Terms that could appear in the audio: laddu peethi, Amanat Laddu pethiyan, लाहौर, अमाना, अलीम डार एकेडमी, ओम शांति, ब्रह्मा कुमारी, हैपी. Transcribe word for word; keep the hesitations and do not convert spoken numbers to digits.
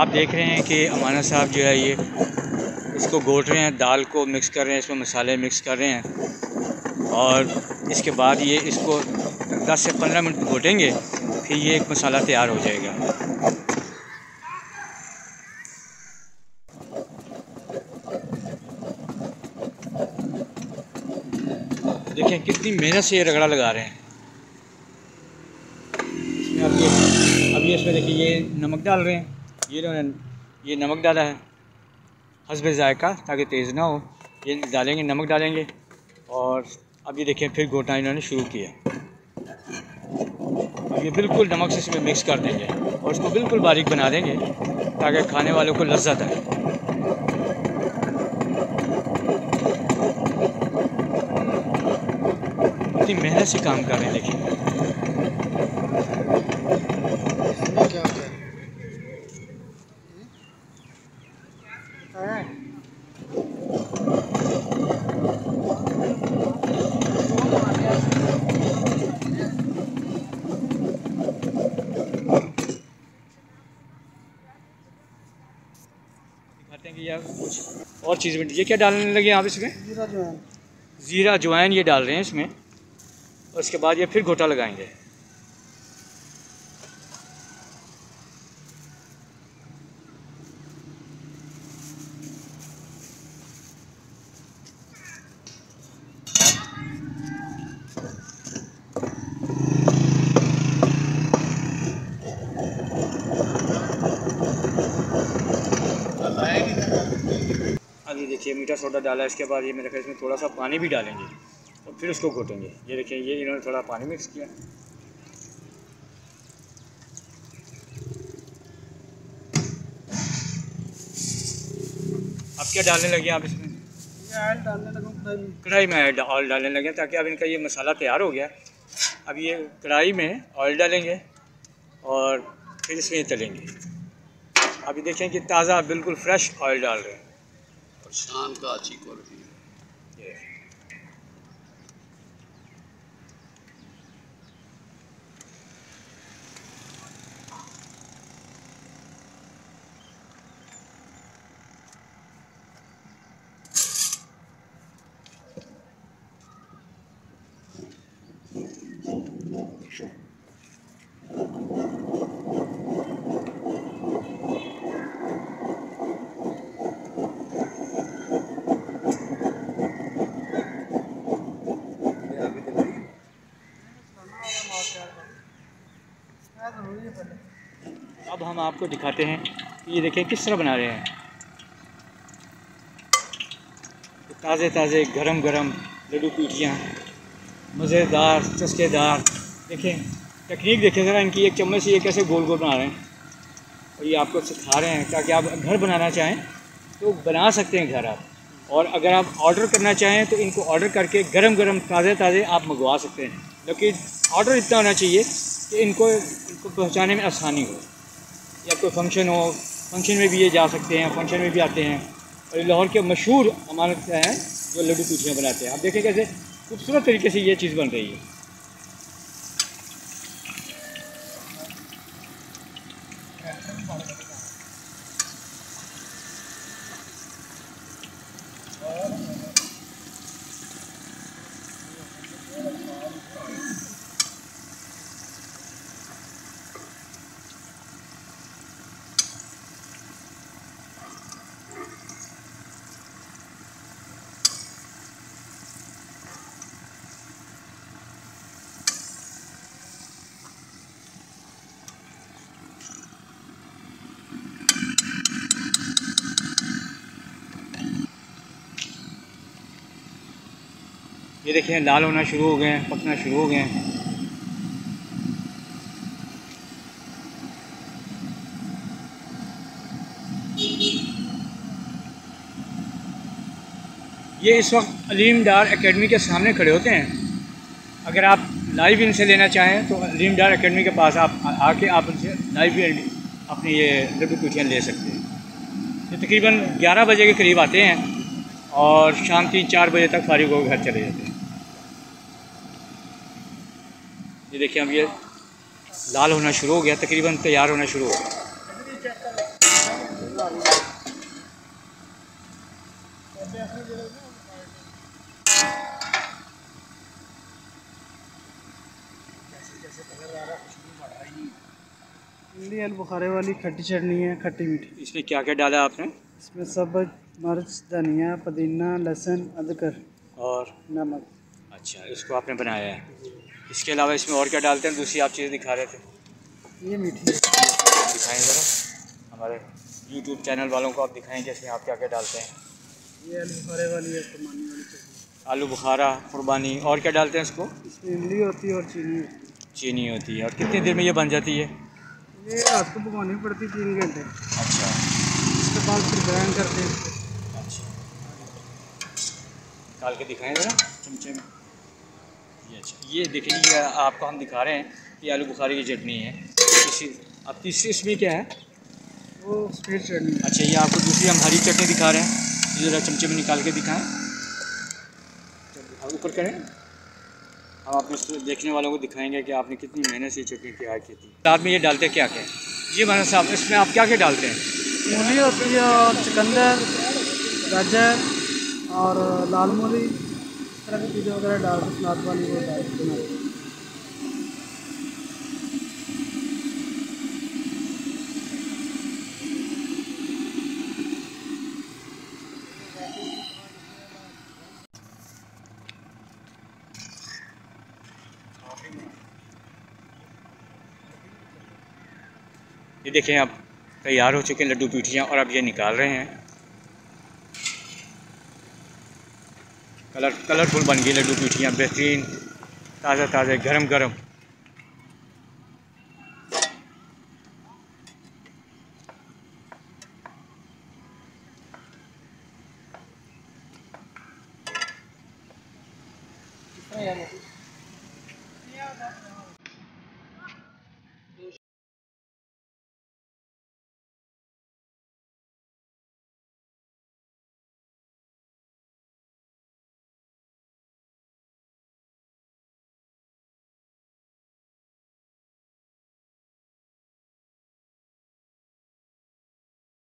आप देख रहे हैं कि अमाना साहब जो है ये इसको घोट रहे हैं, दाल को मिक्स कर रहे हैं, इसमें मसाले मिक्स कर रहे हैं और इसके बाद ये इसको दस से पंद्रह मिनट घोटेंगे, फिर ये एक मसाला तैयार हो जाएगा। देखें कितनी मेहनत से ये रगड़ा लगा रहे हैं। इसमें अब ये अब ये इसमें देखिए ये नमक डाल रहे हैं, ये ये नमक डाला है हस्बे जायका ताकि तेज़ ना हो, ये डालेंगे नमक डालेंगे और अब ये देखें फिर घोटना इन्होंने शुरू किया। ये बिल्कुल नमक से इसमें मिक्स कर देंगे और इसको बिल्कुल बारीक बना देंगे ताकि खाने वालों को लज्जत आए। इतनी मेहनत से काम कर रहे हैं। देखिए दिखाते हैं कि यार कुछ और चीज़ में ये क्या डालने लगे आप इसमें? जीरा ज्वाइन, जीरा ज्वाइन ये डाल रहे हैं इसमें और उसके बाद ये फिर घोटा लगाएंगे। अब ये देखिए मीठा सोडा डाला, इसके बाद ये मेरे ख्याल इसमें थोड़ा सा पानी भी डालेंगे और फिर उसको घोटेंगे। ये देखिए ये इन्होंने थोड़ा पानी मिक्स किया। अब क्या डालने लगे आप इसमें? ऑयल डालने लगा, कढ़ाई में ऑयल डालने लगे ताकि अब इनका ये मसाला तैयार हो गया। अब ये कढ़ाई में ऑयल डालेंगे और फिर इसमें तलेंगे। अब ये देखें कि ताज़ा बिल्कुल फ्रेश ऑयल डाल रहे हैं और शान का अच्छी क्वालिटी। अब हम आपको दिखाते हैं कि ये देखें किस तरह बना रहे हैं। ताज़े ताज़े गरम गरम लड्डू पेठियाँ, मज़ेदार चस्केदार। देखें तकनीक देखें ज़रा इनकी, एक चम्मच से ये कैसे गोल गोल बना रहे हैं और ये आपको सिखा रहे हैं ताकि आप घर बनाना चाहें तो बना सकते हैं घर आप। और अगर आप ऑर्डर करना चाहें तो इनको ऑर्डर करके गरम गरम ताज़े ताज़े आप मंगवा सकते हैं, लेकिन ऑर्डर इतना होना चाहिए कि इनको इनको पहुंचाने में आसानी हो। या कोई फंक्शन हो, फंक्शन में भी ये जा सकते हैं, फंक्शन में भी आते हैं। और लाहौर के मशहूर अमानत हैं जो लड्डू पेठियाँ बनाते हैं। आप देखें कैसे खूबसूरत तरीके से ये चीज़ बन रही है। ये देखिए लाल होना शुरू हो गए हैं, पकना शुरू हो गए हैं। ये इस वक्त अलीम डार एकेडमी के सामने खड़े होते हैं। अगर आप लाइव इनसे लेना चाहें तो अलीम डार एकेडमी के पास आप आके आप उनसे लाइव अपने ये लड्डू पेठियाँ ले सकते हैं। ये तकरीबन ग्यारह बजे के करीब आते हैं और शाम तीन चार बजे तक फारिग हो घर चले जाते हैं। ये देखिए अब ये लाल होना शुरू हो गया, तकरीबन तैयार होना शुरू हो गया। इमली बुखारे वाली खट्टी चटनी है, खट्टी मीठी। इसमें क्या क्या डाला आपने? इसमें सब मिर्च, धनिया, पुदीना, लहसुन, अदरक और नमक। अच्छा, इसको आपने बनाया है। इसके अलावा इसमें और क्या डालते हैं? दूसरी आप चीज़ें दिखा रहे थे। ये मीठी दिखाएँ ज़रा हमारे यूट्यूब चैनल वालों को, आप दिखाएँ इसमें आप क्या क्या डालते हैं। ये आलू बुखारे वाली है, कुर्बानी वाली चटनी। आलू बुखारा, कुर्बानी, और क्या डालते हैं इसको? इसमें इमली होती है और चीनी होती है। चीनी होती है। और कितनी देर में ये बन जाती है? ये रात को पकानी पड़ती है तीन घंटे। अच्छा, इसके बाद फिर ग्राइंड करते हैं। अच्छा, डाल के दिखाएँ ज़रा चमचे में। ये अच्छा, ये देखिए आपको हम दिखा रहे हैं, ये आलू बुखारे की चटनी है। इसी अब तीसरी इसमें क्या है? वो स्वीट चटनी। अच्छा, ये आपको दूसरी हम हरी चटनी दिखा रहे हैं। ये ज़रा चमचे में निकाल के दिखाएं, ऊपर करें। हम आपको देखने वालों को दिखाएंगे कि आपने कितनी मेहनत से चटनी तैयार की थी। दाल में ये डालते क्या क्या? ये माना साहब, इसमें आप क्या क्या डालते हैं? मूली होती है और चुकंदर, गाजर और लाल मूली, इस तरह की चीज़ें वगैरह डाल वाली वो। ये देखें, आप तैयार हो चुके हैं लड्डू पेठियाँ, और अब ये निकाल रहे हैं। कलर कलरफुल बन गई लड्डू पेठियाँ, बेहतरीन, ताज़ा ताज़ा, गरम गरम।